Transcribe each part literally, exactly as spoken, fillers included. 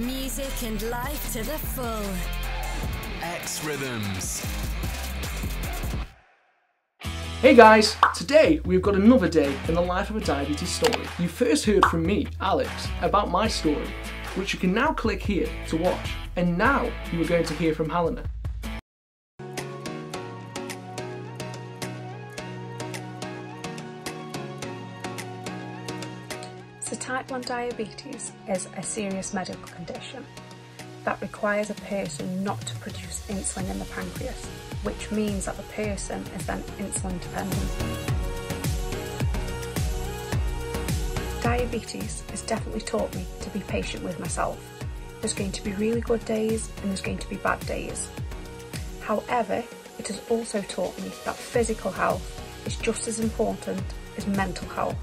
Music and life to the full. xRhythms. Hey guys, today we've got another day in the life of a diabetes story. You first heard from me, Alex, about my story, which you can now click here to watch. And now you are going to hear from Helena. So type one diabetes is a serious medical condition that requires a person not to produce insulin in the pancreas, which means that the person is then insulin dependent. Diabetes has definitely taught me to be patient with myself. There's going to be really good days and there's going to be bad days. However, it has also taught me that physical health is just as important as mental health.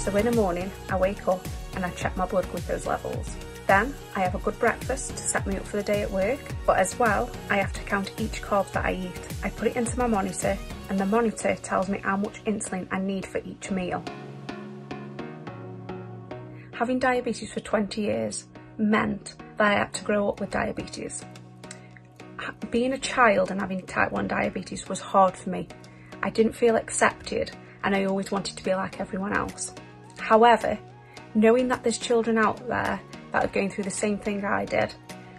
So in the morning, I wake up and I check my blood glucose levels. Then I have a good breakfast to set me up for the day at work, but as well, I have to count each carb that I eat. I put it into my monitor and the monitor tells me how much insulin I need for each meal. Having diabetes for twenty years meant that I had to grow up with diabetes. Being a child and having type one diabetes was hard for me. I didn't feel accepted and I always wanted to be like everyone else. However, knowing that there's children out there that are going through the same thing I did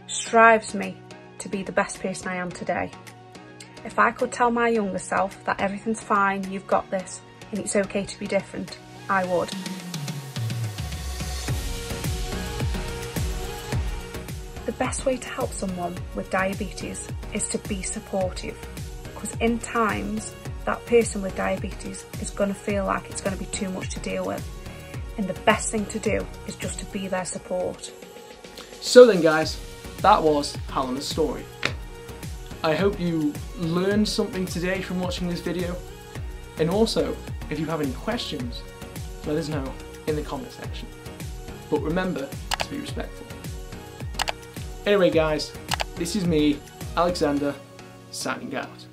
strives me to be the best person I am today. If I could tell my younger self that everything's fine, you've got this, and it's okay to be different, I would. The best way to help someone with diabetes is to be supportive, because in times that person with diabetes is going to feel like it's going to be too much to deal with. And the best thing to do is just to be their support. So then guys, that was Helena's story. I hope you learned something today from watching this video. And also, if you have any questions, let us know in the comment section. But remember to be respectful. Anyway guys, this is me, Alexander, signing out.